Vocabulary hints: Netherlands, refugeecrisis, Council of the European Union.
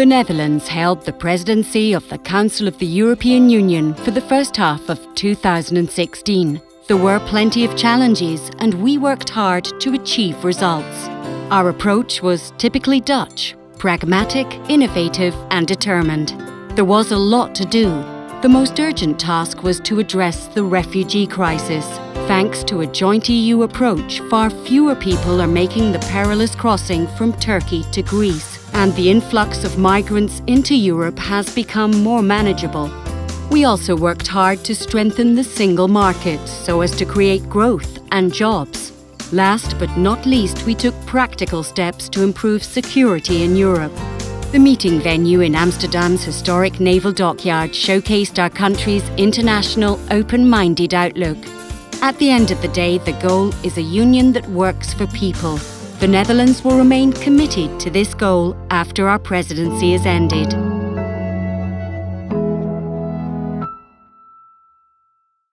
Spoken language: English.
The Netherlands held the presidency of the Council of the European Union for the first half of 2016. There were plenty of challenges and we worked hard to achieve results. Our approach was typically Dutch, pragmatic, innovative and determined. There was a lot to do. The most urgent task was to address the refugee crisis. Thanks to a joint EU approach, far fewer people are making the perilous crossing from Turkey to Greece, and the influx of migrants into Europe has become more manageable. We also worked hard to strengthen the single market so as to create growth and jobs. Last but not least, we took practical steps to improve security in Europe. The meeting venue in Amsterdam's historic naval dockyard showcased our country's international, open-minded outlook. At the end of the day, the goal is a union that works for people. The Netherlands will remain committed to this goal after our presidency is ended.